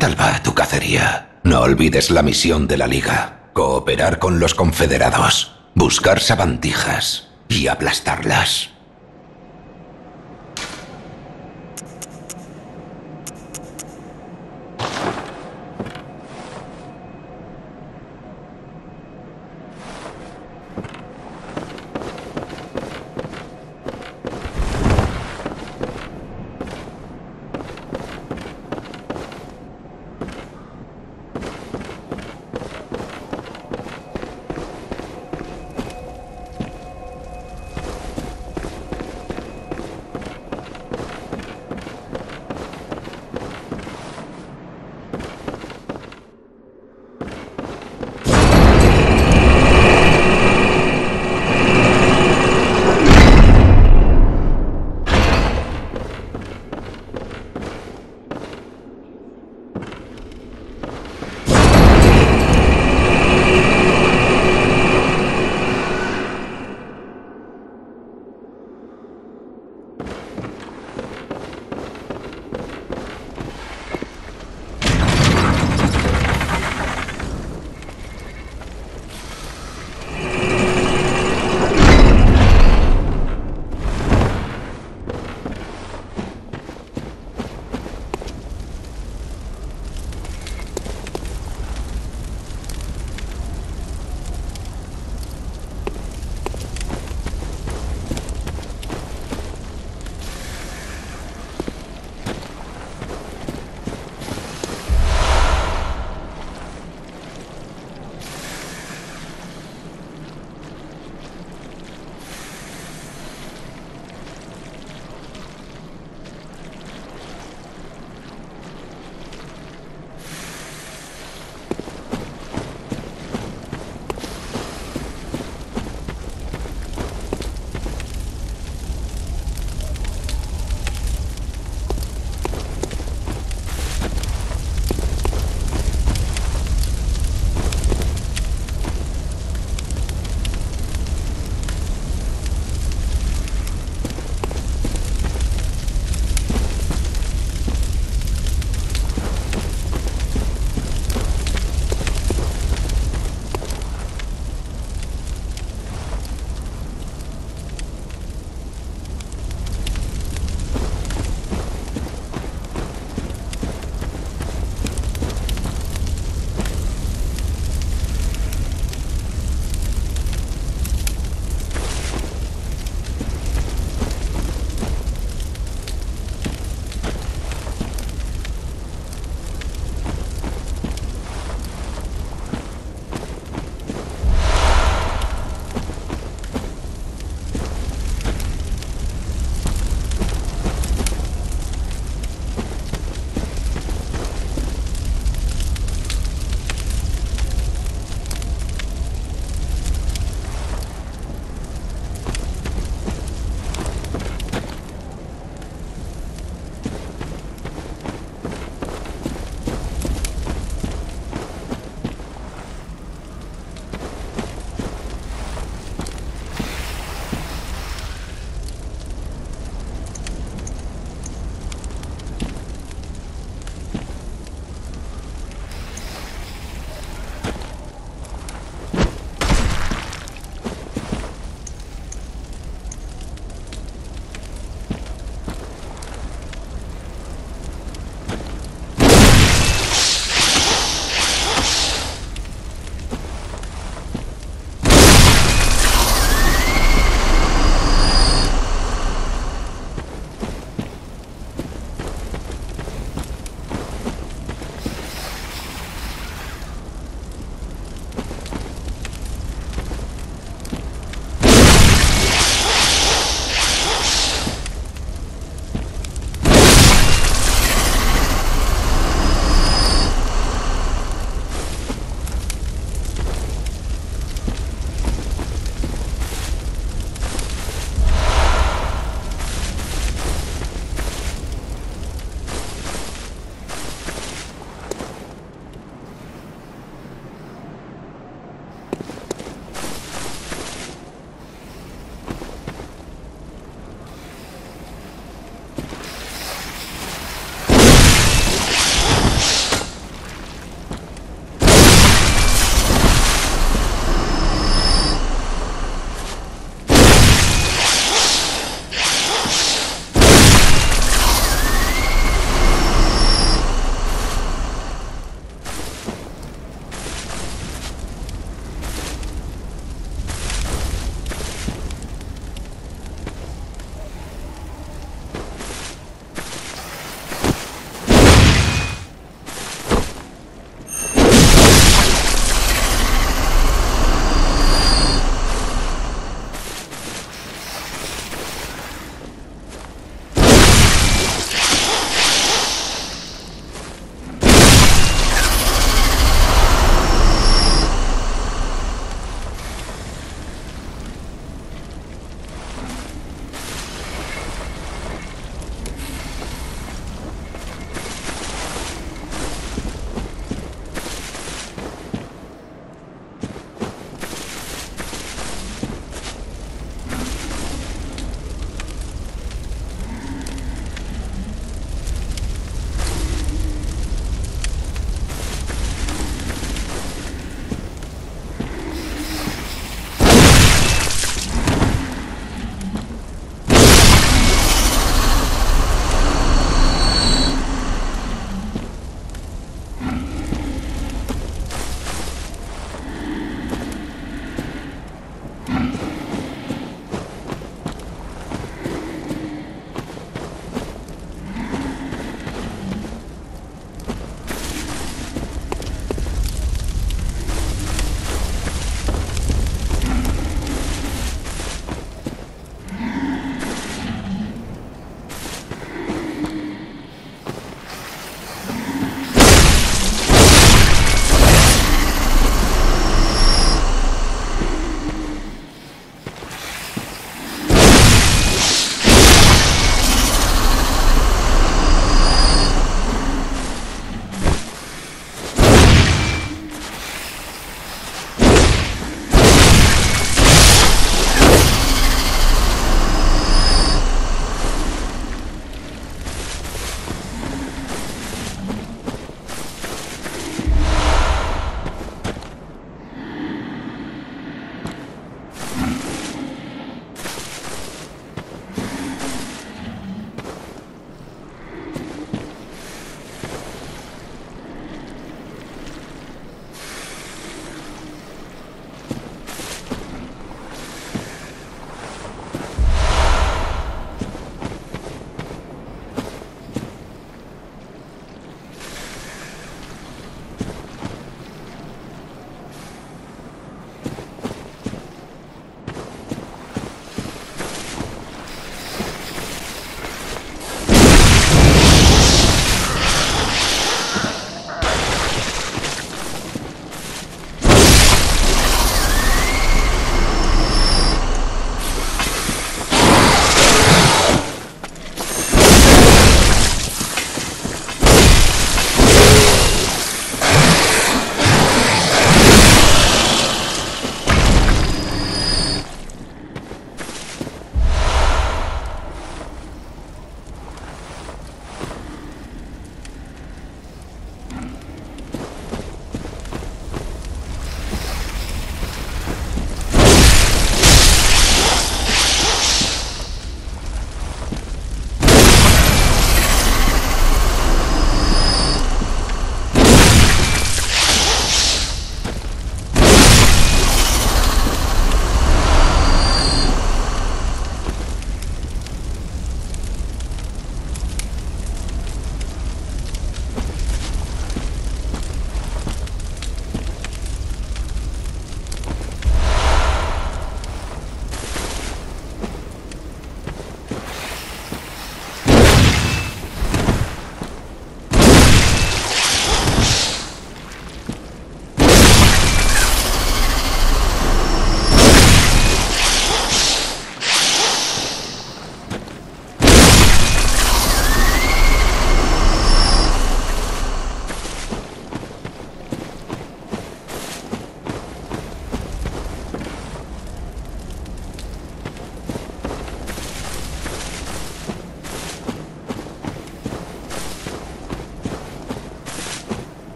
¿Qué tal va tu cacería? No olvides la misión de la Liga: cooperar con los confederados, buscar sabandijas y aplastarlas.